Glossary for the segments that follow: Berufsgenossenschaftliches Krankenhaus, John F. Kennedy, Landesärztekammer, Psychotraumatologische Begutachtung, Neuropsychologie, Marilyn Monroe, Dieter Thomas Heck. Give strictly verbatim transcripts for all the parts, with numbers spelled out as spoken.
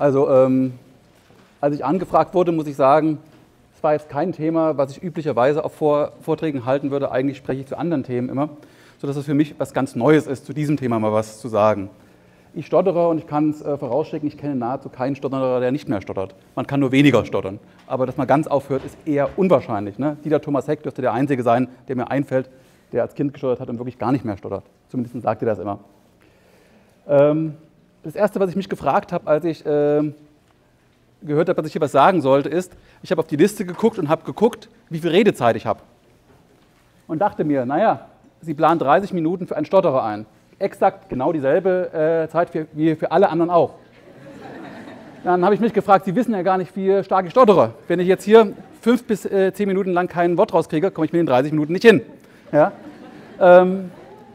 Also ähm, als ich angefragt wurde, muss ich sagen, es war jetzt kein Thema, was ich üblicherweise auf Vor Vorträgen halten würde. Eigentlich spreche ich zu anderen Themen immer, sodass es für mich was ganz Neues ist, zu diesem Thema mal was zu sagen. Ich stottere und ich kann es äh, vorausschicken, ich kenne nahezu keinen Stotterer, der nicht mehr stottert. Man kann nur weniger stottern. Aber dass man ganz aufhört, ist eher unwahrscheinlich. Ne? Dieter Thomas Heck dürfte der Einzige sein, der mir einfällt, der als Kind gestottert hat und wirklich gar nicht mehr stottert. Zumindest sagt er das immer. Ähm, das Erste, was ich mich gefragt habe, als ich äh, gehört habe, dass ich hier was sagen sollte, ist, ich habe auf die Liste geguckt und habe geguckt, wie viel Redezeit ich habe. Und dachte mir, naja, Sie planen dreißig Minuten für einen Stotterer ein. Exakt genau dieselbe äh, Zeit für, wie für alle anderen auch. Dann habe ich mich gefragt, Sie wissen ja gar nicht, wie stark ich stottere. Wenn ich jetzt hier fünf bis äh, zehn Minuten lang kein Wort rauskriege, komme ich mit den dreißig Minuten nicht hin. Ja? Ähm,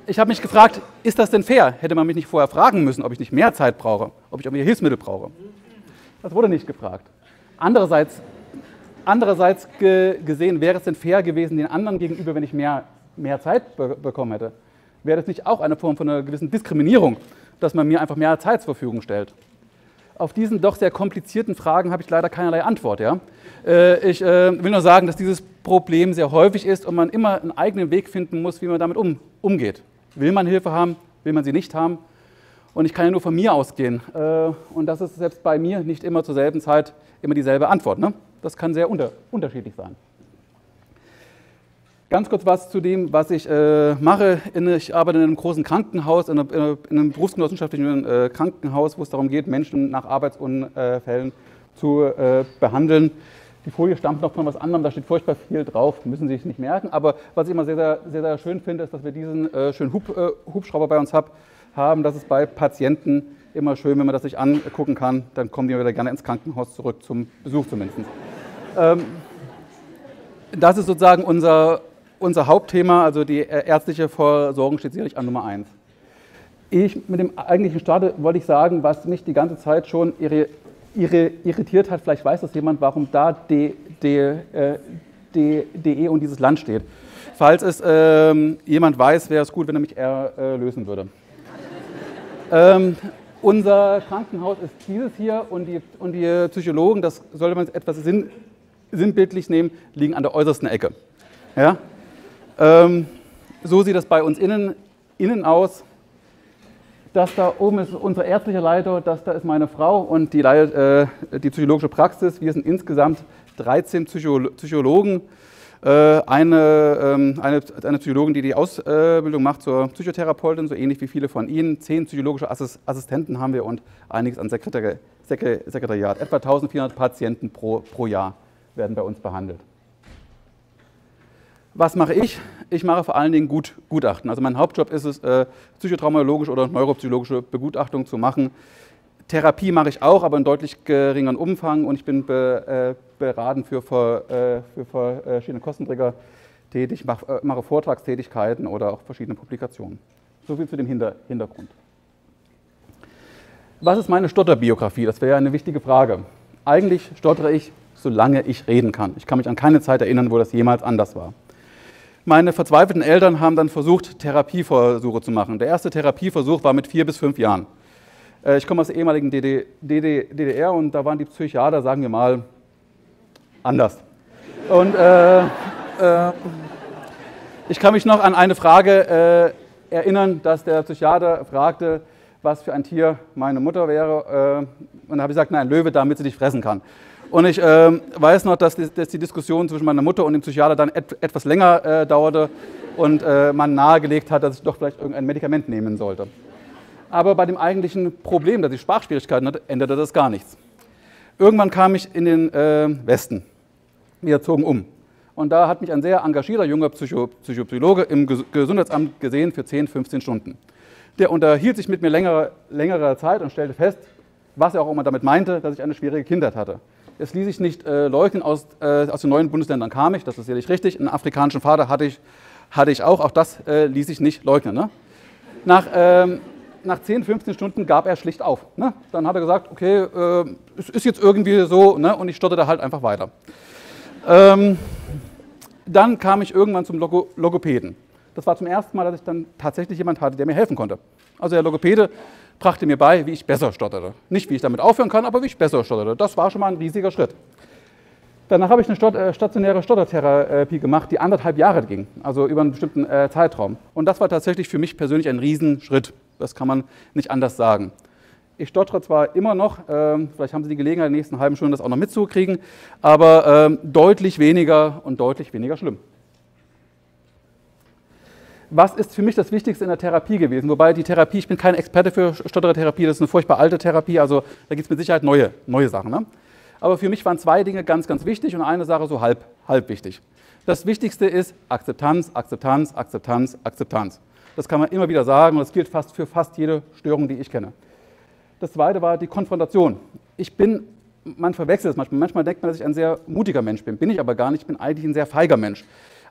ich habe mich gefragt, ist das denn fair? Hätte man mich nicht vorher fragen müssen, ob ich nicht mehr Zeit brauche, ob ich auch mehr Hilfsmittel brauche. Das wurde nicht gefragt. Andererseits, andererseits ge gesehen, wäre es denn fair gewesen, den anderen gegenüber, wenn ich mehr, mehr Zeit be bekommen hätte? Wäre das nicht auch eine Form von einer gewissen Diskriminierung, dass man mir einfach mehr Zeit zur Verfügung stellt? Auf diesen doch sehr komplizierten Fragen habe ich leider keinerlei Antwort. Ja? Äh, ich äh, will nur sagen, dass dieses Problem sehr häufig ist und man immer einen eigenen Weg finden muss, wie man damit um, umgeht. Will man Hilfe haben, will man sie nicht haben? Und ich kann ja nur von mir ausgehen. Äh, und das ist selbst bei mir nicht immer zur selben Zeit immer dieselbe Antwort. Ne? Das kann sehr unter, unterschiedlich sein. Ganz kurz was zu dem, was ich äh, mache. In, ich arbeite in einem großen Krankenhaus, in, in, in einem berufsgenossenschaftlichen äh, Krankenhaus, wo es darum geht, Menschen nach Arbeitsunfällen zu äh, behandeln. Die Folie stammt noch von was anderem, da steht furchtbar viel drauf, müssen Sie sich nicht merken. Aber was ich immer sehr, sehr, sehr, sehr schön finde, ist, dass wir diesen äh, schönen Hub, äh, Hubschrauber bei uns hab, haben. Das ist bei Patienten immer schön, wenn man das sich angucken kann. Dann kommen die wieder gerne ins Krankenhaus zurück, zum Besuch zumindest. ähm, das ist sozusagen unser... Unser Hauptthema, also die ärztliche Versorgung, steht sicherlich an Nummer eins. Ich mit dem eigentlichen Start wollte ich sagen, was mich die ganze Zeit schon irri irri irritiert hat, vielleicht weiß das jemand, warum da D E äh, und dieses Land steht. Falls es ähm, jemand weiß, wäre es gut, wenn er mich eher äh, lösen würde. ähm, unser Krankenhaus ist dieses hier und die, und die Psychologen, das sollte man etwas sinn sinnbildlich nehmen, liegen an der äußersten Ecke. Ja? Ähm, so sieht das bei uns innen, innen aus. Das da oben ist unser ärztlicher Leiter, das da ist meine Frau und die leitet äh, die psychologische Praxis. Wir sind insgesamt dreizehn Psycholo Psychologen. Äh, eine, ähm, eine, eine Psychologin, die die Ausbildung macht zur Psychotherapeutin, so ähnlich wie viele von Ihnen. Zehn psychologische Assis Assistenten haben wir und einiges an Sekretari Sekre Sekretariat. Etwa eintausendvierhundert Patienten pro, pro Jahr werden bei uns behandelt. Was mache ich? Ich mache vor allen Dingen Gut, Gutachten. Also mein Hauptjob ist es, äh, psychotraumatologische oder neuropsychologische Begutachtung zu machen. Therapie mache ich auch, aber in deutlich geringeren Umfang. Und ich bin be, äh, beraten für, für, äh, für verschiedene Kostenträger tätig, mache, äh, mache Vortragstätigkeiten oder auch verschiedene Publikationen. So viel zu dem Hinter Hintergrund. Was ist meine Stotterbiografie? Das wäre ja eine wichtige Frage. Eigentlich stottere ich, solange ich reden kann. Ich kann mich an keine Zeit erinnern, wo das jemals anders war. Meine verzweifelten Eltern haben dann versucht, Therapieversuche zu machen. Der erste Therapieversuch war mit vier bis fünf Jahren. Ich komme aus der ehemaligen D D R und da waren die Psychiater, sagen wir mal, anders. Und äh, äh, ich kann mich noch an eine Frage äh, erinnern, dass der Psychiater fragte, was für ein Tier meine Mutter wäre. Äh, und da habe ich gesagt, nein, Löwe, damit sie dich fressen kann. Und ich äh, weiß noch, dass die, dass die Diskussion zwischen meiner Mutter und dem Psychiater dann et, etwas länger äh, dauerte und äh, man nahegelegt hat, dass ich doch vielleicht irgendein Medikament nehmen sollte. Aber bei dem eigentlichen Problem, dass ich Sprachschwierigkeiten hatte, änderte das gar nichts. Irgendwann kam ich in den äh, Westen. Wir zogen um. Und da hat mich ein sehr engagierter junger Psycho Psychologe im Ges Gesundheitsamt gesehen für zehn, fünfzehn Stunden. Der unterhielt sich mit mir längere, längere Zeit und stellte fest, was er auch immer damit meinte, dass ich eine schwierige Kindheit hatte. Es ließ sich nicht äh, leugnen, aus, äh, aus den neuen Bundesländern kam ich, das ist sicherlich richtig, einen afrikanischen Vater hatte ich, hatte ich auch, auch das äh, ließ sich nicht leugnen. Ne? Nach, ähm, nach zehn, fünfzehn Stunden gab er schlicht auf. Ne? Dann hat er gesagt, okay, äh, es ist jetzt irgendwie so, ne? Und ich stotterte halt einfach weiter. Ähm, dann kam ich irgendwann zum Logo Logopäden. Das war zum ersten Mal, dass ich dann tatsächlich jemand hatte, der mir helfen konnte. Also der Logopäde brachte mir bei, wie ich besser stotterte. Nicht, wie ich damit aufhören kann, aber wie ich besser stotterte. Das war schon mal ein riesiger Schritt. Danach habe ich eine Stot- äh, stationäre Stottertherapie gemacht, die anderthalb Jahre ging, also über einen bestimmten äh, Zeitraum. Und das war tatsächlich für mich persönlich ein Riesenschritt. Das kann man nicht anders sagen. Ich stottere zwar immer noch, äh, vielleicht haben Sie die Gelegenheit, in der nächsten halben Stunde das auch noch mitzukriegen, aber äh, deutlich weniger und deutlich weniger schlimm. Was ist für mich das Wichtigste in der Therapie gewesen? Wobei die Therapie, ich bin kein Experte für Stottertherapie, das ist eine furchtbar alte Therapie, also da gibt es mit Sicherheit neue, neue Sachen, ne? Aber für mich waren zwei Dinge ganz, ganz wichtig und eine Sache so halb, halb wichtig. Das Wichtigste ist Akzeptanz, Akzeptanz, Akzeptanz, Akzeptanz. Das kann man immer wieder sagen und das gilt fast für fast jede Störung, die ich kenne. Das Zweite war die Konfrontation. Ich bin, man verwechselt es manchmal, manchmal denkt man, dass ich ein sehr mutiger Mensch bin. Bin ich aber gar nicht, ich bin eigentlich ein sehr feiger Mensch.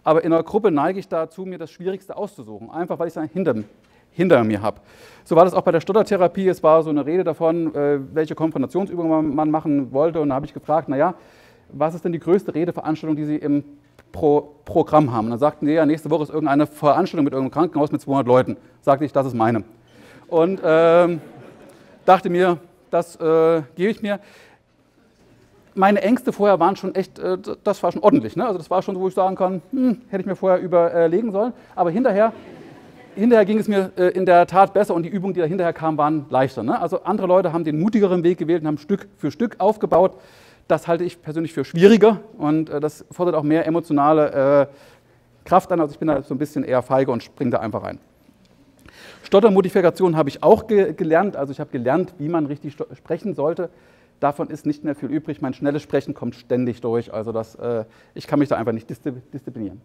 Aber in einer Gruppe neige ich dazu, mir das Schwierigste auszusuchen, einfach weil ich es hinter, hinter mir habe. So war das auch bei der Stottertherapie. Es war so eine Rede davon, welche Konfrontationsübungen man machen wollte. Und da habe ich gefragt, naja, was ist denn die größte Redeveranstaltung, die Sie im Pro Programm haben? Und dann sagten sie, ja, nächste Woche ist irgendeine Veranstaltung mit irgendeinem Krankenhaus mit zweihundert Leuten. Sagte ich, das ist meine. Und äh, dachte mir, das äh, gebe ich mir. Meine Ängste vorher waren schon echt, das war schon ordentlich, ne? Also das war schon so, wo ich sagen kann, hm, hätte ich mir vorher überlegen sollen. Aber hinterher, hinterher ging es mir in der Tat besser und die Übungen, die da hinterher kamen, waren leichter, ne? Also andere Leute haben den mutigeren Weg gewählt und haben Stück für Stück aufgebaut. Das halte ich persönlich für schwieriger und das fordert auch mehr emotionale Kraft an. Also ich bin da so ein bisschen eher feige und springe da einfach rein. Stottermodifikation habe ich auch ge gelernt. Also ich habe gelernt, wie man richtig sprechen sollte. Davon ist nicht mehr viel übrig. Mein schnelles Sprechen kommt ständig durch. Also das, äh, ich kann mich da einfach nicht disziplinieren.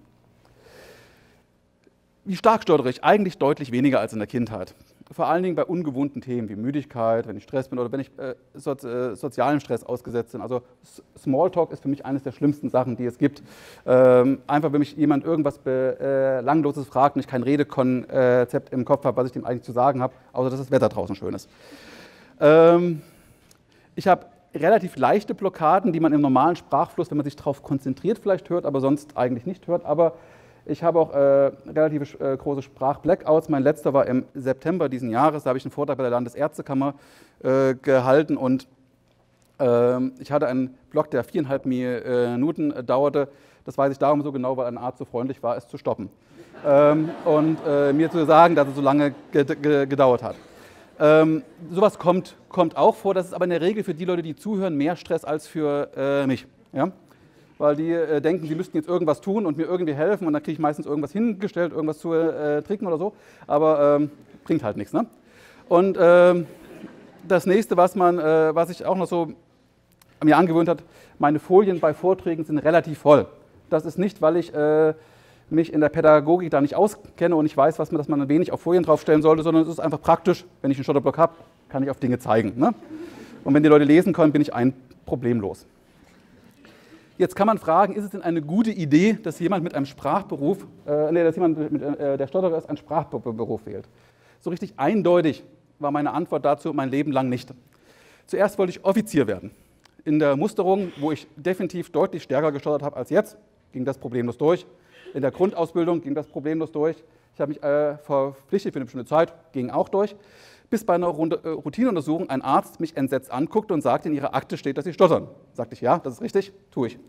Wie stark stottere ich? Eigentlich deutlich weniger als in der Kindheit. Vor allen Dingen bei ungewohnten Themen wie Müdigkeit, wenn ich Stress bin oder wenn ich äh, so, äh, sozialem Stress ausgesetzt bin. Also Smalltalk ist für mich eines der schlimmsten Sachen, die es gibt. Ähm, einfach, wenn mich jemand irgendwas Belangloses äh, fragt und ich kein Redekonzept im Kopf habe, was ich dem eigentlich zu sagen habe, außer dass das Wetter draußen schön ist. Ähm, Ich habe relativ leichte Blockaden, die man im normalen Sprachfluss, wenn man sich darauf konzentriert, vielleicht hört, aber sonst eigentlich nicht hört. Aber ich habe auch äh, relativ äh, große Sprach-Blackouts. Mein letzter war im September diesen Jahres. Da habe ich einen Vortrag bei der Landesärztekammer äh, gehalten und äh, ich hatte einen Block, der viereinhalb Minuten äh, dauerte. Das weiß ich darum so genau, weil ein Arzt so freundlich war, es zu stoppen ähm, und äh, mir zu sagen, dass es so lange gedauert hat. Ähm, sowas kommt, kommt auch vor, das ist aber in der Regel für die Leute, die zuhören, mehr Stress als für äh, mich. Ja? Weil die äh, denken, sie müssten jetzt irgendwas tun und mir irgendwie helfen und dann kriege ich meistens irgendwas hingestellt, irgendwas zu äh, trinken oder so, aber ähm, bringt halt nichts, ne? Und ähm, das nächste, was, man, äh, was ich auch noch so mir angewöhnt hat, meine Folien bei Vorträgen sind relativ voll. Das ist nicht, weil ich... Äh, mich in der Pädagogik da nicht auskenne und ich weiß, was man, dass man ein wenig auf Folien draufstellen sollte, sondern es ist einfach praktisch, wenn ich einen Stotterblock habe, kann ich auf Dinge zeigen, ne? Und wenn die Leute lesen können, bin ich ein problemlos. Jetzt kann man fragen, ist es denn eine gute Idee, dass jemand mit einem Sprachberuf, äh, nee, dass jemand, mit, äh, der Stotterer ist, einen Sprachberuf wählt? So richtig eindeutig war meine Antwort dazu mein Leben lang nicht. Zuerst wollte ich Offizier werden. In der Musterung, wo ich definitiv deutlich stärker gestottert habe als jetzt, ging das problemlos durch. In der Grundausbildung ging das problemlos durch. Ich habe mich äh, verpflichtet für eine bestimmte Zeit, ging auch durch. Bis bei einer Runde, äh, Routineuntersuchung ein Arzt mich entsetzt anguckte und sagte, in Ihrer Akte steht, dass Sie stottern. Sagte ich, ja, das ist richtig, tue ich.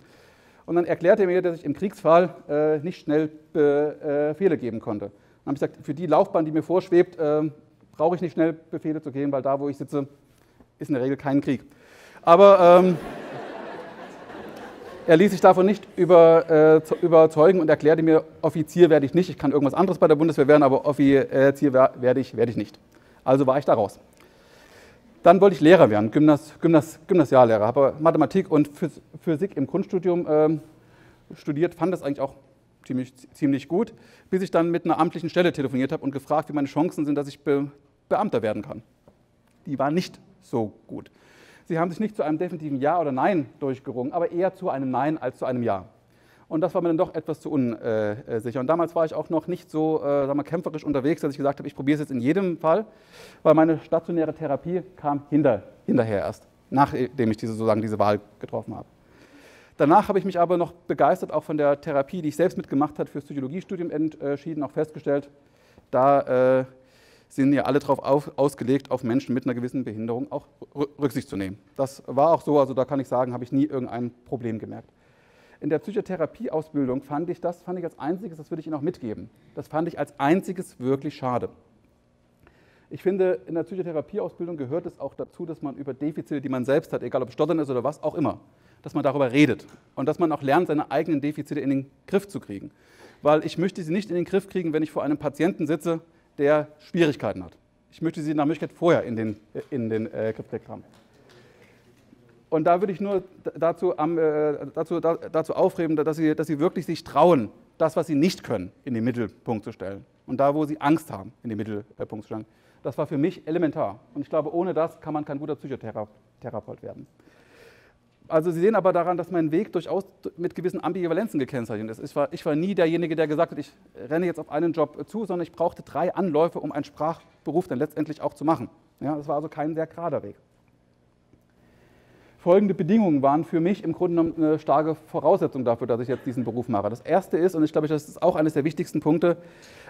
Und dann erklärte er mir, dass ich im Kriegsfall äh, nicht schnell Be äh, Befehle geben konnte. Dann habe ich gesagt, für die Laufbahn, die mir vorschwebt, äh, brauche ich nicht schnell Befehle zu geben, weil da, wo ich sitze, ist in der Regel kein Krieg. Aber... Ähm, Er ließ sich davon nicht über, äh, überzeugen und erklärte mir, Offizier werde ich nicht. Ich kann irgendwas anderes bei der Bundeswehr werden, aber Offizier werde ich, werde ich nicht. Also war ich da raus. Dann wollte ich Lehrer werden, Gymnas, Gymnas, Gymnasiallehrer. Habe Mathematik und Physik im Grundstudium ähm, studiert, fand das eigentlich auch ziemlich, ziemlich gut, bis ich dann mit einer amtlichen Stelle telefoniert habe und gefragt, wie meine Chancen sind, dass ich Be- Beamter werden kann. Die waren nicht so gut. Sie haben sich nicht zu einem definitiven Ja oder Nein durchgerungen, aber eher zu einem Nein als zu einem Ja. Und das war mir dann doch etwas zu unsicher. Und damals war ich auch noch nicht so äh, sagen wir mal, kämpferisch unterwegs, dass ich gesagt habe, ich probiere es jetzt in jedem Fall, weil meine stationäre Therapie kam hinter, hinterher erst, nachdem ich diese, sozusagen diese Wahl getroffen habe. Danach habe ich mich aber noch begeistert auch von der Therapie, die ich selbst mitgemacht habe, fürs Psychologiestudium entschieden, auch festgestellt, da äh, sind ja alle darauf auf, ausgelegt, auf Menschen mit einer gewissen Behinderung auch Rücksicht zu nehmen. Das war auch so, also da kann ich sagen, habe ich nie irgendein Problem gemerkt. In der Psychotherapieausbildung fand ich das, fand ich als einziges, das würde ich Ihnen auch mitgeben, das fand ich als einziges wirklich schade. Ich finde, in der Psychotherapieausbildung gehört es auch dazu, dass man über Defizite, die man selbst hat, egal ob Stottern ist oder was auch immer, dass man darüber redet und dass man auch lernt, seine eigenen Defizite in den Griff zu kriegen. Weil ich möchte sie nicht in den Griff kriegen, wenn ich vor einem Patienten sitze, der Schwierigkeiten hat. Ich möchte sie nach Möglichkeit vorher in den, in den äh, Griff haben. Und da würde ich nur dazu, äh, dazu, da, dazu aufreden, dass sie, dass sie wirklich sich trauen, das, was sie nicht können, in den Mittelpunkt zu stellen. Und da, wo sie Angst haben, in den Mittelpunkt zu stellen. Das war für mich elementar. Und ich glaube, ohne das kann man kein guter Psychotherapeut werden. Also Sie sehen aber daran, dass mein Weg durchaus mit gewissen Ambivalenzen gekennzeichnet ist. Ich war, ich war nie derjenige, der gesagt hat, ich renne jetzt auf einen Job zu, sondern ich brauchte drei Anläufe, um einen Sprachberuf dann letztendlich auch zu machen. Ja, das war also kein sehr gerader Weg. Folgende Bedingungen waren für mich im Grunde genommen eine starke Voraussetzung dafür, dass ich jetzt diesen Beruf mache. Das erste ist, und ich glaube, das ist auch eines der wichtigsten Punkte,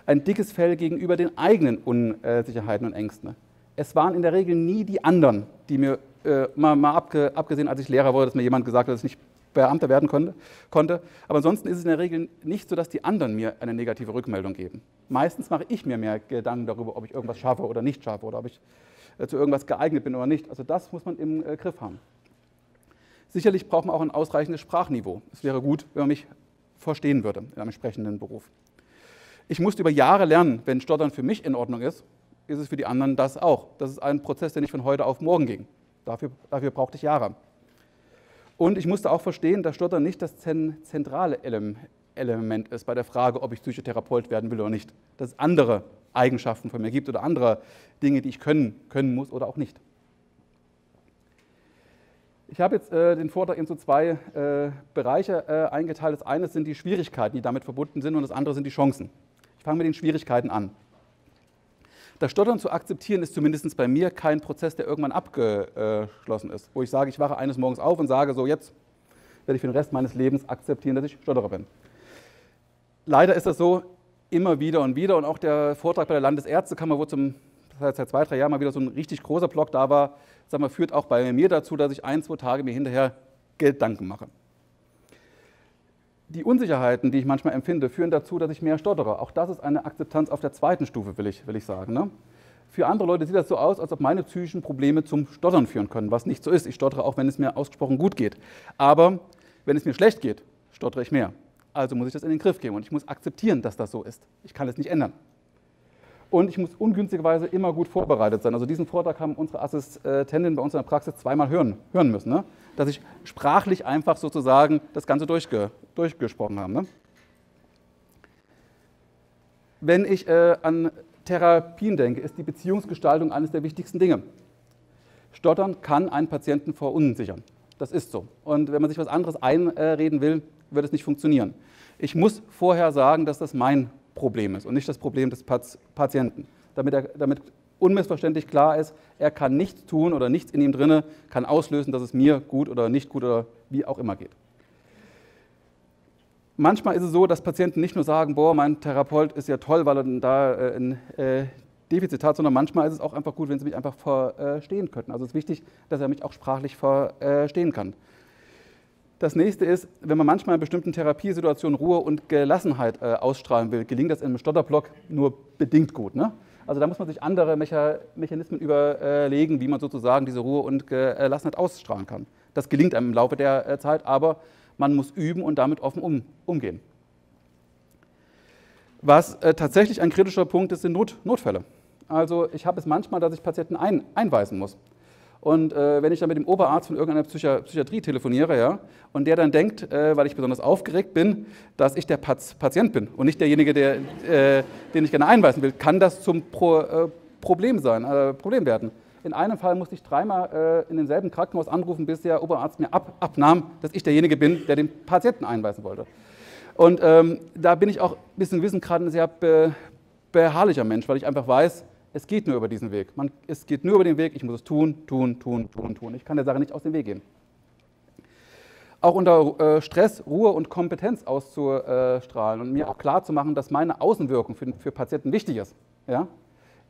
ein dickes Fell gegenüber den eigenen Unsicherheiten und Ängsten. Es waren in der Regel nie die anderen, die mir, äh, mal, mal abgesehen, als ich Lehrer wurde, dass mir jemand gesagt hat, dass ich nicht Beamter werden konnte, konnte. Aber ansonsten ist es in der Regel nicht so, dass die anderen mir eine negative Rückmeldung geben. Meistens mache ich mir mehr Gedanken darüber, ob ich irgendwas schaffe oder nicht schaffe oder ob ich äh, zu irgendwas geeignet bin oder nicht. Also das muss man im äh, Griff haben. Sicherlich braucht man auch ein ausreichendes Sprachniveau. Es wäre gut, wenn man mich verstehen würde in einem sprechenden Beruf. Ich musste über Jahre lernen, wenn Stottern für mich in Ordnung ist, ist es für die anderen das auch. Das ist ein Prozess, der nicht von heute auf morgen ging. Dafür, dafür brauchte ich Jahre. Und ich musste auch verstehen, dass Stottern nicht das zentrale Element ist bei der Frage, ob ich Psychotherapeut werden will oder nicht. Dass es andere Eigenschaften von mir gibt oder andere Dinge, die ich können, können muss oder auch nicht. Ich habe jetzt äh, den Vortrag in so zwei äh, Bereiche äh, eingeteilt. Das eine sind die Schwierigkeiten, die damit verbunden sind, und das andere sind die Chancen. Ich fange mit den Schwierigkeiten an. Das Stottern zu akzeptieren ist zumindest bei mir kein Prozess, der irgendwann abgeschlossen ist, wo ich sage, ich wache eines Morgens auf und sage, so jetzt werde ich für den Rest meines Lebens akzeptieren, dass ich Stotterer bin. Leider ist das so immer wieder und wieder, und auch der Vortrag bei der Landesärztekammer, wo zum seit zwei, drei Jahren mal wieder so ein richtig großer Block da war, sag mal, führt auch bei mir dazu, dass ich ein, zwei Tage mir hinterher Gedanken mache. Die Unsicherheiten, die ich manchmal empfinde, führen dazu, dass ich mehr stottere. Auch das ist eine Akzeptanz auf der zweiten Stufe, will ich, will ich sagen. Ne? Für andere Leute sieht das so aus, als ob meine psychischen Probleme zum Stottern führen können, was nicht so ist. Ich stottere auch, wenn es mir ausgesprochen gut geht. Aber wenn es mir schlecht geht, stottere ich mehr. Also muss ich das in den Griff geben und ich muss akzeptieren, dass das so ist. Ich kann es nicht ändern. Und ich muss ungünstigerweise immer gut vorbereitet sein. Also diesen Vortrag haben unsere Assistentinnen bei uns in der Praxis zweimal hören, hören müssen, ne? Dass ich sprachlich einfach sozusagen das Ganze durchge, durchgesprochen habe. Ne? Wenn ich äh, an Therapien denke, ist die Beziehungsgestaltung eines der wichtigsten Dinge. Stottern kann einen Patienten verunsichern. Das ist so. Und wenn man sich was anderes einreden will, wird es nicht funktionieren. Ich muss vorher sagen, dass das mein Problem ist und nicht das Problem des Patienten, damit, er, damit unmissverständlich klar ist, er kann nichts tun oder nichts in ihm drinne kann auslösen, dass es mir gut oder nicht gut oder wie auch immer geht. Manchmal ist es so, dass Patienten nicht nur sagen, boah, mein Therapeut ist ja toll, weil er da äh, ein äh, Defizit hat, sondern manchmal ist es auch einfach gut, wenn sie mich einfach verstehen könnten. Also es ist wichtig, dass er mich auch sprachlich verstehen kann. Das nächste ist, wenn man manchmal in bestimmten Therapiesituationen Ruhe und Gelassenheit äh, ausstrahlen will, gelingt das im Stotterblock nur bedingt gut. Ne? Also da muss man sich andere Mechanismen überlegen, wie man sozusagen diese Ruhe und Gelassenheit ausstrahlen kann. Das gelingt einem im Laufe der äh, Zeit, aber man muss üben und damit offen um, umgehen. Was äh, tatsächlich ein kritischer Punkt ist, sind Not Notfälle. Also ich habe es manchmal, dass ich Patienten ein einweisen muss. Und äh, wenn ich dann mit dem Oberarzt von irgendeiner Psychi- Psychiatrie telefoniere, ja, und der dann denkt, äh, weil ich besonders aufgeregt bin, dass ich der Pat- Patient bin und nicht derjenige, der, äh, den ich gerne einweisen will, kann das zum Pro- äh, Problem sein, äh, Problem werden. In einem Fall musste ich dreimal äh, in demselben Krankenhaus anrufen, bis der Oberarzt mir ab- abnahm, dass ich derjenige bin, der den Patienten einweisen wollte. Und ähm, da bin ich auch bis zu einem gewissen Grad ein sehr be- beharrlicher Mensch, weil ich einfach weiß, es geht nur über diesen Weg. Man, es geht nur über den Weg, ich muss es tun, tun, tun, tun, tun. Ich kann der Sache nicht aus dem Weg gehen. auch unter äh, Stress, Ruhe und Kompetenz auszustrahlen und mir auch klar zu machen, dass meine Außenwirkung für, für Patienten wichtig ist, ja,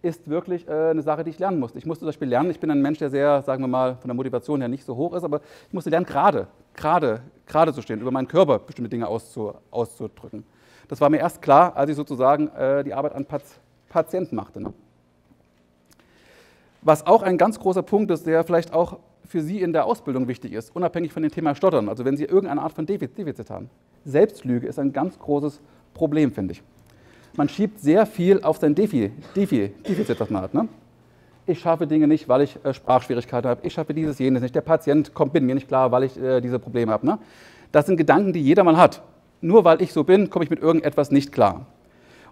ist wirklich äh, eine Sache, die ich lernen musste. Ich musste zum Beispiel lernen, ich bin ein Mensch, der sehr, sagen wir mal, von der Motivation her nicht so hoch ist, aber ich musste lernen, gerade, gerade, gerade zu stehen, über meinen Körper bestimmte Dinge auszu, auszudrücken. Das war mir erst klar, als ich sozusagen äh, die Arbeit an Pat- Patienten machte. Ne? Was auch ein ganz großer Punkt ist, der vielleicht auch für Sie in der Ausbildung wichtig ist, unabhängig von dem Thema Stottern, also wenn Sie irgendeine Art von Defizit haben. Selbstlüge ist ein ganz großes Problem, finde ich. Man schiebt sehr viel auf sein Defi, Defi, Defizit, was man hat. Ne? Ich schaffe Dinge nicht, weil ich äh, Sprachschwierigkeiten habe, ich schaffe dieses, jenes nicht, der Patient kommt mit mir nicht klar, weil ich äh, diese Probleme habe. Ne? Das sind Gedanken, die jeder mal hat. Nur weil ich so bin, komme ich mit irgendetwas nicht klar.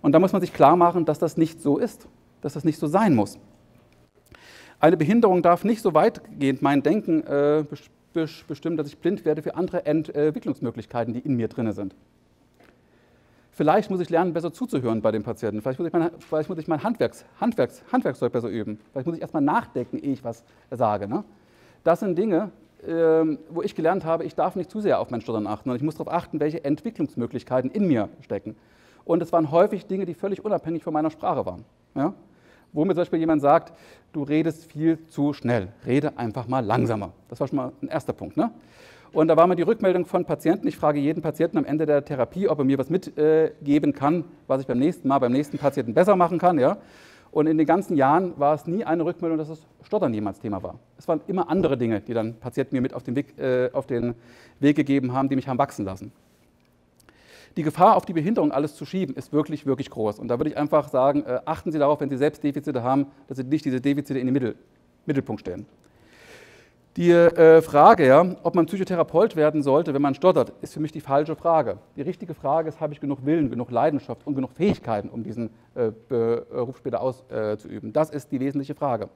Und da muss man sich klar machen, dass das nicht so ist, dass das nicht so sein muss. Eine Behinderung darf nicht so weitgehend mein Denken äh, bestimmen, dass ich blind werde für andere Entwicklungsmöglichkeiten, die in mir drin sind. Vielleicht muss ich lernen, besser zuzuhören bei den Patienten. Vielleicht muss ich mein, vielleicht muss ich mein Handwerks, Handwerks, Handwerkszeug besser üben. Vielleicht muss ich erstmal nachdenken, ehe ich was sage. Ne? Das sind Dinge, äh, wo ich gelernt habe, ich darf nicht zu sehr auf mein Stottern achten, sondern ich muss darauf achten, welche Entwicklungsmöglichkeiten in mir stecken. Und es waren häufig Dinge, die völlig unabhängig von meiner Sprache waren. Ja? Wo mir zum Beispiel jemand sagt, du redest viel zu schnell, rede einfach mal langsamer. Das war schon mal ein erster Punkt. Ne? Und da war mir die Rückmeldung von Patienten, ich frage jeden Patienten am Ende der Therapie, ob er mir was mitgeben äh, kann, was ich beim nächsten Mal, beim nächsten Patienten besser machen kann. Ja? Und in den ganzen Jahren war es nie eine Rückmeldung, dass das Stottern jemals Thema war. Es waren immer andere Dinge, die dann Patienten mir mit auf den Weg, äh, auf den Weg gegeben haben, die mich haben wachsen lassen. Die Gefahr, auf die Behinderung alles zu schieben, ist wirklich, wirklich groß. Und da würde ich einfach sagen, äh, achten Sie darauf, wenn Sie selbst Defizite haben, dass Sie nicht diese Defizite in den Mittel, Mittelpunkt stellen. Die äh, Frage, ja, ob man Psychotherapeut werden sollte, wenn man stottert, ist für mich die falsche Frage. Die richtige Frage ist, habe ich genug Willen, genug Leidenschaft und genug Fähigkeiten, um diesen äh, Beruf später auszuüben? Äh, das ist die wesentliche Frage.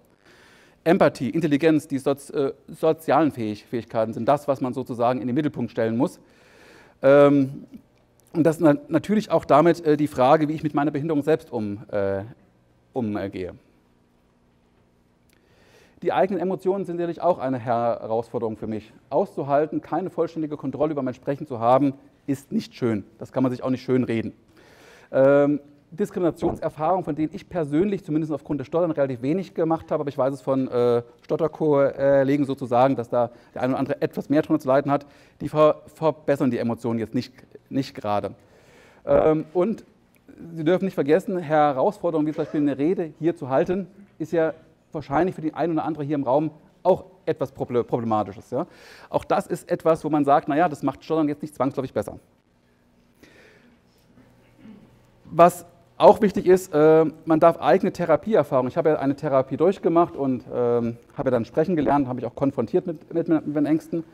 Empathie, Intelligenz, die Soz, äh, sozialen Fähig, Fähigkeiten sind das, was man sozusagen in den Mittelpunkt stellen muss. Ähm, Und das ist natürlich auch damit die Frage, wie ich mit meiner Behinderung selbst um, äh, umgehe. Die eigenen Emotionen sind sicherlich auch eine Herausforderung für mich. Auszuhalten, keine vollständige Kontrolle über mein Sprechen zu haben, ist nicht schön. Das kann man sich auch nicht schön reden. Ähm, Diskriminationserfahrungen, von denen ich persönlich zumindest aufgrund des Stottern relativ wenig gemacht habe, aber ich weiß es von äh, Stotterkollegen sozusagen, dass da der eine oder andere etwas mehr drunter zu leiden hat, die ver verbessern die Emotionen jetzt nicht, nicht gerade. Ähm, und Sie dürfen nicht vergessen, Herausforderungen wie zum Beispiel eine Rede hier zu halten, ist ja wahrscheinlich für den einen oder anderen hier im Raum auch etwas Problematisches. Ja? Auch das ist etwas, wo man sagt, naja, das macht Stottern jetzt nicht zwangsläufig besser. Was auch wichtig ist, äh, man darf eigene Therapieerfahrung. Ich habe ja eine Therapie durchgemacht und ähm, habe ja dann sprechen gelernt, habe mich auch konfrontiert mit, mit, mit meinen Ängsten.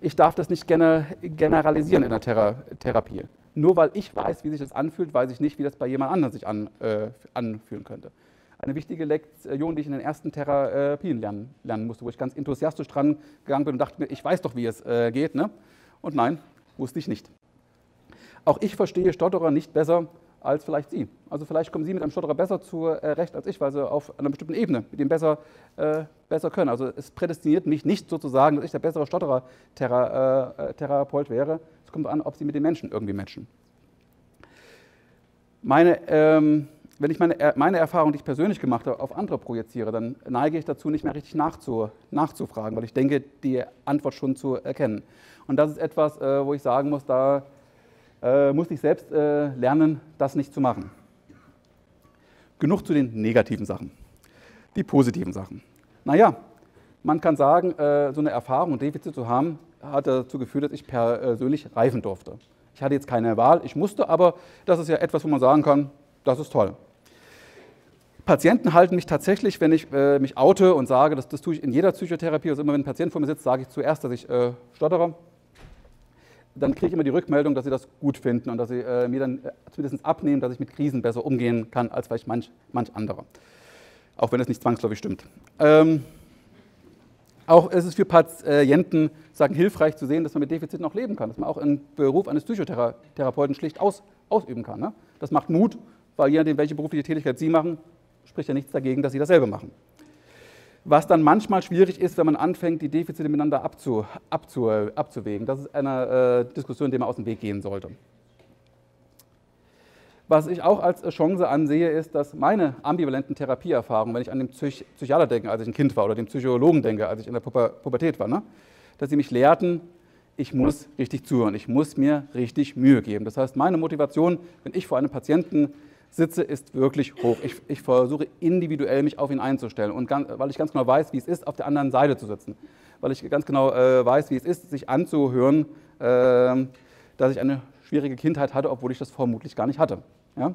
Ich darf das nicht gener generalisieren in der Thera Therapie. Nur weil ich weiß, wie sich das anfühlt, weiß ich nicht, wie das bei jemand anderem sich an, äh, anfühlen könnte. Eine wichtige Lektion, die ich in den ersten Therapien lernen, lernen musste, wo ich ganz enthusiastisch dran gegangen bin und dachte mir, ich weiß doch, wie es äh, geht. Ne? Und nein, wusste ich nicht. Auch ich verstehe Stotterer nicht besser als vielleicht Sie. Also vielleicht kommen Sie mit einem Stotterer besser zurecht als ich, weil Sie auf einer bestimmten Ebene mit dem besser, äh, besser können. Also es prädestiniert mich nicht sozusagen, dass ich der bessere Stotterer-Therapeut äh, wäre. Es kommt an, ob Sie mit den Menschen irgendwie matchen. Meine, ähm, wenn ich meine, meine Erfahrung, die ich persönlich gemacht habe, auf andere projiziere, dann neige ich dazu, nicht mehr richtig nachzu, nachzufragen, weil ich denke, die Antwort schon zu erkennen. Und das ist etwas, äh, wo ich sagen muss, da Äh, musste ich selbst äh, lernen, das nicht zu machen. Genug zu den negativen Sachen. Die positiven Sachen. Naja, man kann sagen, äh, so eine Erfahrung und Defizit zu haben, hat dazu geführt, dass ich persönlich reifen durfte. Ich hatte jetzt keine Wahl, ich musste, aber das ist ja etwas, wo man sagen kann, das ist toll. Patienten halten mich tatsächlich, wenn ich äh, mich oute und sage, das, das tue ich in jeder Psychotherapie, also immer wenn ein Patient vor mir sitzt, sage ich zuerst, dass ich äh, stottere. Dann kriege ich immer die Rückmeldung, dass sie das gut finden und dass sie äh, mir dann äh, zumindest abnehmen, dass ich mit Krisen besser umgehen kann als vielleicht manch, manch anderer. Auch wenn das nicht zwangsläufig stimmt. Ähm, auch ist es für Patienten sagen, hilfreich zu sehen, dass man mit Defiziten auch leben kann, dass man auch den Beruf eines Psychotherapeuten schlicht aus, ausüben kann. Ne? Das macht Mut, weil je nachdem, welche berufliche Tätigkeit Sie machen, spricht ja nichts dagegen, dass Sie dasselbe machen. was dann manchmal schwierig ist, wenn man anfängt, die Defizite miteinander abzu, abzu, abzuwägen. Das ist eine äh, Diskussion, die man aus dem Weg gehen sollte. Was ich auch als Chance ansehe, ist, dass meine ambivalenten Therapieerfahrungen, wenn ich an den Psych Psychiater denke, als ich ein Kind war, oder den Psychologen denke, als ich in der Puber Pubertät war, ne? dass sie mich lehrten, ich muss richtig zuhören, ich muss mir richtig Mühe geben. Das heißt, meine Motivation, wenn ich vor einem Patienten sitze, ist wirklich hoch. Ich, ich versuche individuell, mich auf ihn einzustellen, und ganz, weil ich ganz genau weiß, wie es ist, auf der anderen Seite zu sitzen, weil ich ganz genau äh, weiß, wie es ist, sich anzuhören, äh, dass ich eine schwierige Kindheit hatte, obwohl ich das vermutlich gar nicht hatte. Ja?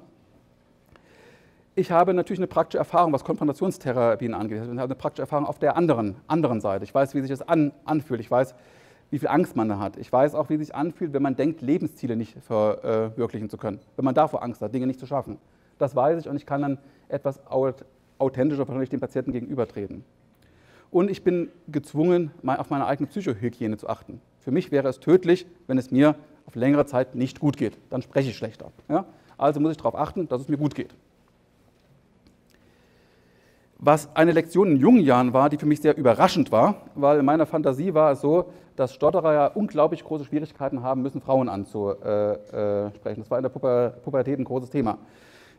Ich habe natürlich eine praktische Erfahrung, was Konfrontationstherapien angeht. Ich habe eine praktische Erfahrung auf der anderen, anderen Seite. Ich weiß, wie sich das an, anfühlt. Ich weiß, wie viel Angst man da hat. Ich weiß auch, wie es sich anfühlt, wenn man denkt, Lebensziele nicht verwirklichen zu können. Wenn man davor Angst hat, Dinge nicht zu schaffen. Das weiß ich, und ich kann dann etwas authentischer persönlich dem Patienten gegenübertreten. Und ich bin gezwungen, auf meine eigene Psychohygiene zu achten. Für mich wäre es tödlich, wenn es mir auf längere Zeit nicht gut geht. Dann spreche ich schlechter. Ja? Also muss ich darauf achten, dass es mir gut geht. Was eine Lektion in jungen Jahren war, die für mich sehr überraschend war, weil in meiner Fantasie war es so, dass Stotterer ja unglaublich große Schwierigkeiten haben müssen, Frauen anzusprechen. Das war in der Pubertät ein großes Thema.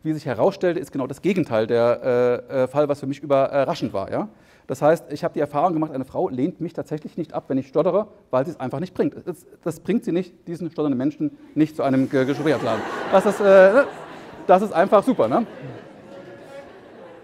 Wie sich herausstellte, ist genau das Gegenteil der Fall, was für mich überraschend war. Ja? Das heißt, ich habe die Erfahrung gemacht, eine Frau lehnt mich tatsächlich nicht ab, wenn ich stottere, weil sie es einfach nicht bringt. Das, das bringt sie nicht, diesen stotternden Menschen nicht zu einem Gespräch zu laden. Das ist, äh, das ist einfach super. Ne?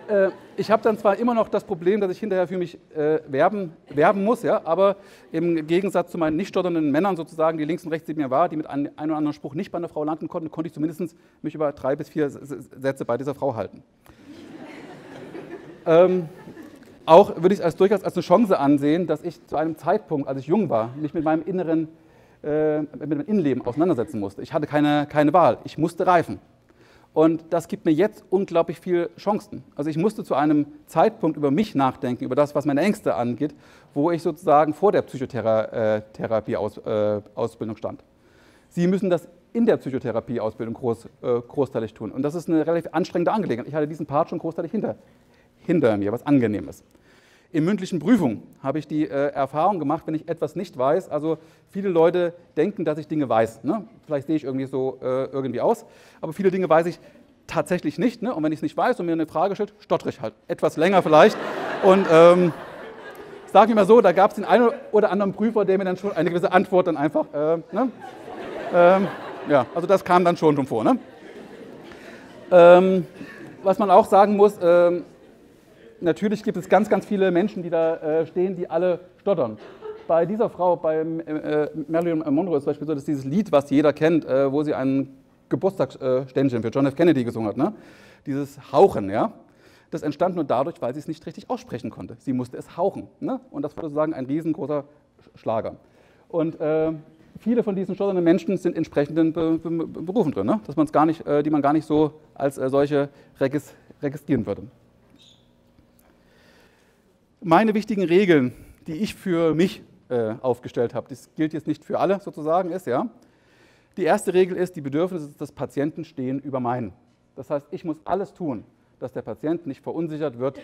Äh, Ich habe dann zwar immer noch das Problem, dass ich hinterher für mich äh, werben, werben muss, ja, aber im Gegensatz zu meinen nicht stotternden Männern sozusagen, die links und rechts neben mir waren, die mit einem, einem oder anderen Spruch nicht bei einer Frau landen konnten, konnte ich zumindest mich über drei bis vier Sätze bei dieser Frau halten. ähm, auch würde ich es als, durchaus als eine Chance ansehen, dass ich zu einem Zeitpunkt, als ich jung war, mich mit meinem inneren, äh, mit meinem Innenleben auseinandersetzen musste. Ich hatte keine, keine Wahl, ich musste reifen. Und das gibt mir jetzt unglaublich viele Chancen. Also ich musste zu einem Zeitpunkt über mich nachdenken, über das, was meine Ängste angeht, wo ich sozusagen vor der Psychotherapie-Ausbildung stand. Sie müssen das in der Psychotherapie-Ausbildung groß, äh, großteilig tun. Und das ist eine relativ anstrengende Angelegenheit. Ich hatte diesen Part schon großteilig hinter, hinter mir, was angenehm ist. In mündlichen Prüfungen habe ich die äh, Erfahrung gemacht, wenn ich etwas nicht weiß, also viele Leute denken, dass ich Dinge weiß. Ne? Vielleicht sehe ich irgendwie so äh, irgendwie aus, aber viele Dinge weiß ich tatsächlich nicht. Ne? Und wenn ich es nicht weiß und mir eine Frage stellt, stottere ich halt. Etwas länger vielleicht. Und ähm, sage ich mal so, da gab es den einen oder anderen Prüfer, der mir dann schon eine gewisse Antwort dann einfach, äh, ne? ähm, ja, also das kam dann schon schon vor. Ne? Ähm, was man auch sagen muss, ähm, natürlich gibt es ganz, ganz viele Menschen, die da äh, stehen, die alle stottern. Bei dieser Frau, bei äh, Marilyn Monroe ist zum Beispiel so, dass dieses Lied, was jeder kennt, äh, wo sie ein Geburtstagsständchen für John F. Kennedy gesungen hat, ne? Dieses Hauchen, ja? Das entstand nur dadurch, weil sie es nicht richtig aussprechen konnte. Sie musste es hauchen, ne? Und das war sozusagen ein riesengroßer Schlager. Und äh, viele von diesen stotternden Menschen sind in entsprechenden Be Be Be Berufen drin, ne? Dass man's gar nicht, äh, die man gar nicht so als äh, solche regis registrieren würde. Meine wichtigen Regeln, die ich für mich äh, aufgestellt habe, das gilt jetzt nicht für alle sozusagen, ist ja, die erste Regel ist, die Bedürfnisse des Patienten stehen über meinen. Das heißt, ich muss alles tun, dass der Patient nicht verunsichert wird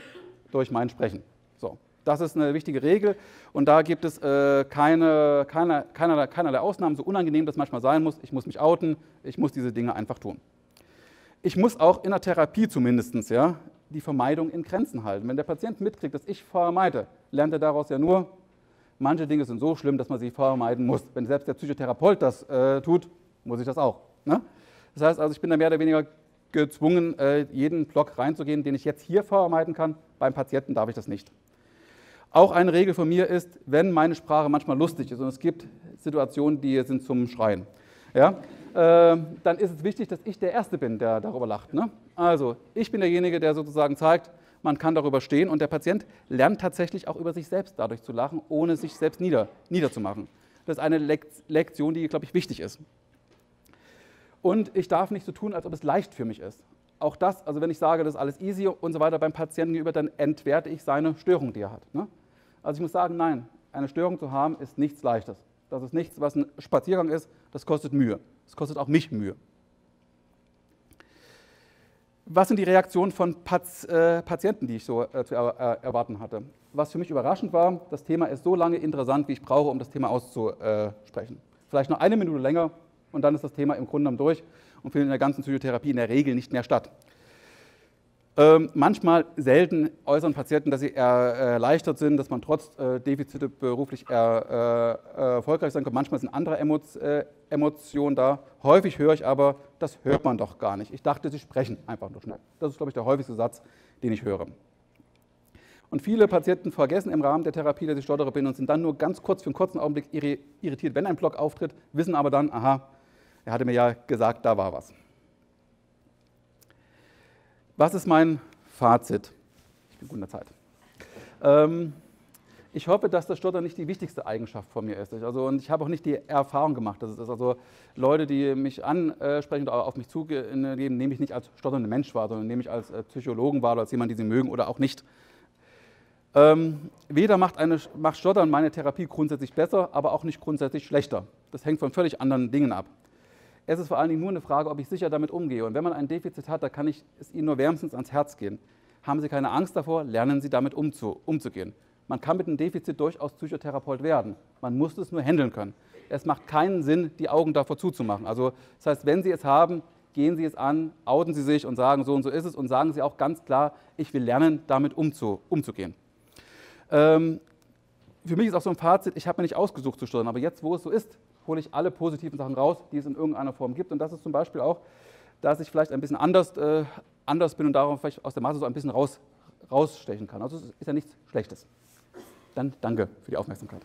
durch mein Sprechen. So, das ist eine wichtige Regel, und da gibt es äh, keine, keine, keinerlei, keinerlei Ausnahmen, so unangenehm das manchmal sein muss. Ich muss mich outen, ich muss diese Dinge einfach tun. Ich muss auch in der Therapie zumindestens, ja, die Vermeidung in Grenzen halten. Wenn der Patient mitkriegt, dass ich vermeide, lernt er daraus ja nur, manche Dinge sind so schlimm, dass man sie vermeiden muss. Wenn selbst der Psychotherapeut das äh, tut, muss ich das auch. Ne? Das heißt also, ich bin da mehr oder weniger gezwungen, äh, jeden Block reinzugehen, den ich jetzt hier vermeiden kann. Beim Patienten darf ich das nicht. Auch eine Regel von mir ist, wenn meine Sprache manchmal lustig ist, und es gibt Situationen, die sind zum Schreien, ja, äh, dann ist es wichtig, dass ich der Erste bin, der darüber lacht. Ne? Also ich bin derjenige, der sozusagen zeigt, man kann darüber stehen, und der Patient lernt tatsächlich auch über sich selbst dadurch zu lachen, ohne sich selbst nieder, niederzumachen. Das ist eine Lektion, die, glaube ich, wichtig ist. Und ich darf nicht so tun, als ob es leicht für mich ist. Auch das, also wenn ich sage, das ist alles easy und so weiter beim Patienten gegenüber, dann entwerte ich seine Störung, die er hat. Ne? Also ich muss sagen, nein, eine Störung zu haben ist nichts Leichtes. Das ist nichts, was ein Spaziergang ist, das kostet Mühe. Das kostet auch mich Mühe. Was sind die Reaktionen von Pat äh, Patienten, die ich so äh, zu er äh, erwarten hatte? was für mich überraschend war, das Thema ist so lange interessant, wie ich brauche, um das Thema auszusprechen. Vielleicht noch eine Minute länger und dann ist das Thema im Grunde genommen durch und findet in der ganzen Psychotherapie in der Regel nicht mehr statt. Ähm, manchmal selten äußern Patienten, dass sie erleichtert sind, dass man trotz äh, Defizite beruflich er, äh, erfolgreich sein kann. Manchmal sind andere Emot äh, Emotionen da. Häufig höre ich aber, das hört man doch gar nicht. Ich dachte, sie sprechen einfach nur schnell. Das ist, glaube ich, der häufigste Satz, den ich höre. Und viele Patienten vergessen im Rahmen der Therapie, dass ich Stotterer bin und sind dann nur ganz kurz für einen kurzen Augenblick irritiert, wenn ein Block auftritt, wissen aber dann, aha, er hatte mir ja gesagt, da war was. Was ist mein Fazit? Ich bin gut in der Zeit. Ähm, ich hoffe, dass das Stottern nicht die wichtigste Eigenschaft von mir ist. Also, und ich habe auch nicht die Erfahrung gemacht, dass es ist. Also Leute, die mich ansprechen oder auf mich zugeben, nehme ich nicht als stotternden Mensch wahr, sondern nehme ich als Psychologen wahr oder als jemand, den sie mögen oder auch nicht. Ähm, weder macht, eine, macht Stottern meine Therapie grundsätzlich besser, aber auch nicht grundsätzlich schlechter. Das hängt von völlig anderen Dingen ab. Es ist vor allen Dingen nur eine Frage, ob ich sicher damit umgehe. Und wenn man ein Defizit hat, da kann ich es Ihnen nur wärmstens ans Herz gehen. Haben Sie keine Angst davor, lernen Sie damit umzu, umzugehen. Man kann mit einem Defizit durchaus Psychotherapeut werden. Man muss es nur handeln können. Es macht keinen Sinn, die Augen davor zuzumachen. Also, das heißt, wenn Sie es haben, gehen Sie es an, outen Sie sich und sagen, so und so ist es. Und sagen Sie auch ganz klar, ich will lernen, damit umzu, umzugehen. Ähm, für mich ist auch so ein Fazit, ich habe mir nicht ausgesucht zu stottern, aber jetzt, wo es so ist, hole ich alle positiven Sachen raus, die es in irgendeiner Form gibt. Und das ist zum Beispiel auch, dass ich vielleicht ein bisschen anders, äh, anders bin und darum vielleicht aus der Masse so ein bisschen raus, rausstechen kann. Also es ist ja nichts Schlechtes. Dann danke für die Aufmerksamkeit.